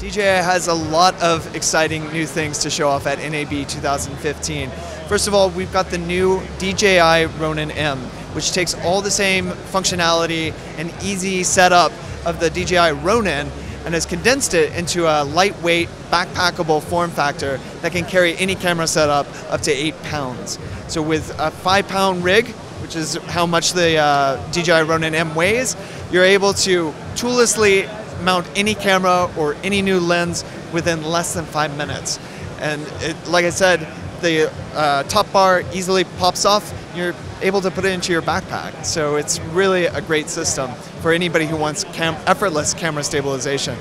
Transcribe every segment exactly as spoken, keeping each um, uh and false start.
D J I has a lot of exciting new things to show off at N A B two thousand fifteen. First of all, we've got the new D J I Ronin M, which takes all the same functionality and easy setup of the D J I Ronin and has condensed it into a lightweight, backpackable form factor that can carry any camera setup up to eight pounds. So with a five pound rig, which is how much the uh, D J I Ronin M weighs, you're able to toollessly mount any camera or any new lens within less than five minutes. And it, like I said, the uh, top bar easily pops off, you're able to put it into your backpack. So it's really a great system for anybody who wants cam effortless camera stabilization.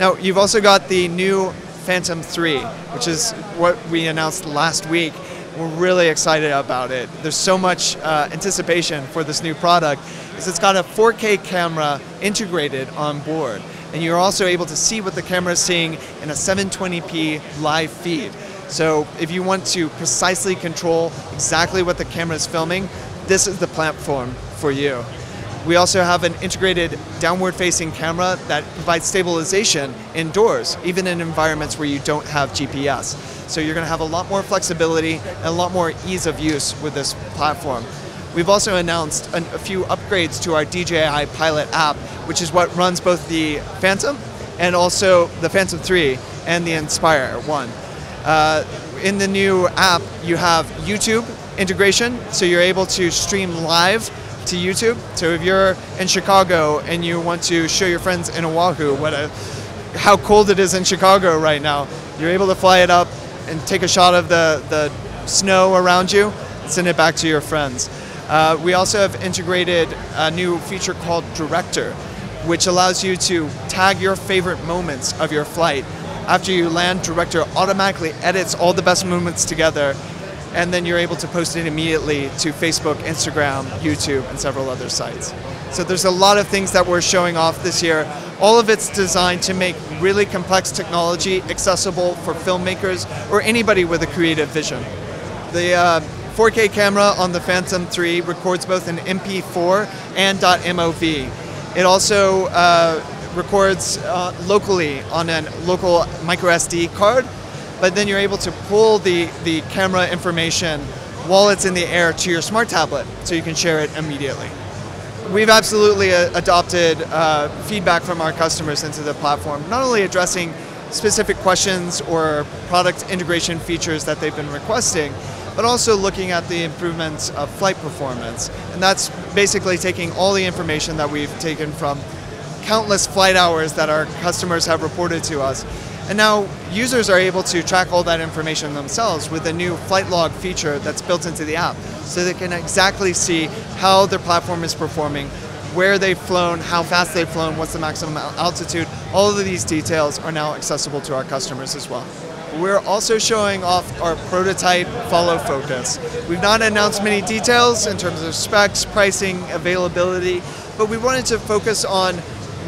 Now, you've also got the new Phantom three, which is what we announced last week. We're really excited about it. There's so much uh, anticipation for this new product. It's got a four K camera integrated on board, and you're also able to see what the camera is seeing in a seven twenty p live feed. So if you want to precisely control exactly what the camera is filming, this is the platform for you. We also have an integrated downward-facing camera that provides stabilization indoors, even in environments where you don't have G P S. So you're going to have a lot more flexibility and a lot more ease of use with this platform. We've also announced an, a few upgrades to our D J I Pilot app, which is what runs both the Phantom and also the Phantom three and the Inspire one. Uh, in the new app, you have YouTube integration, so you're able to stream live to YouTube. So if you're in Chicago and you want to show your friends in Oahu what a, how cold it is in Chicago right now, you're able to fly it up and take a shot of the, the snow around you and send it back to your friends. Uh, we also have integrated a new feature called Director, which allows you to tag your favorite moments of your flight. After you land, Director automatically edits all the best moments together, and then you're able to post it immediately to Facebook, Instagram, YouTube, and several other sites. So there's a lot of things that we're showing off this year. All of it's designed to make really complex technology accessible for filmmakers or anybody with a creative vision. The uh, four K camera on the Phantom three records both an M P four and .mov. It also uh, records uh, locally on a local microSD card, but then you're able to pull the, the camera information while it's in the air to your smart tablet so you can share it immediately. We've absolutely uh, adopted uh, feedback from our customers into the platform, not only addressing specific questions or product integration features that they've been requesting, but also looking at the improvements of flight performance. And that's basically taking all the information that we've taken from countless flight hours that our customers have reported to us. And now users are able to track all that information themselves with a new flight log feature that's built into the app, so they can exactly see how their platform is performing, where they've flown, how fast they've flown, what's the maximum altitude. All of these details are now accessible to our customers as well. We're also showing off our prototype follow focus. We've not announced many details in terms of specs, pricing, availability, but we wanted to focus on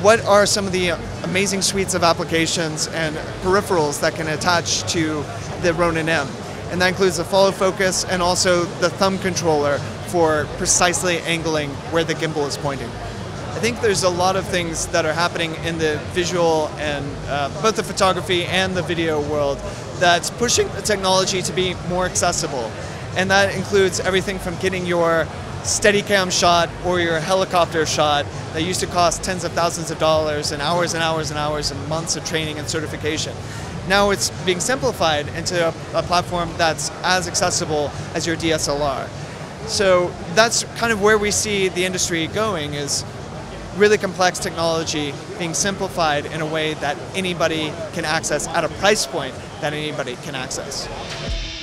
what are some of the amazing suites of applications and peripherals that can attach to the Ronin M. And that includes the follow focus and also the thumb controller for precisely angling where the gimbal is pointing. I think there's a lot of things that are happening in the visual and uh, both the photography and the video world that's pushing the technology to be more accessible. And that includes everything from getting your Steadicam shot or your helicopter shot that used to cost tens of thousands of dollars and hours and hours and hours and months of training and certification. Now it's being simplified into a, a platform that's as accessible as your D S L R. So that's kind of where we see the industry going, is really complex technology being simplified in a way that anybody can access at a price point that anybody can access.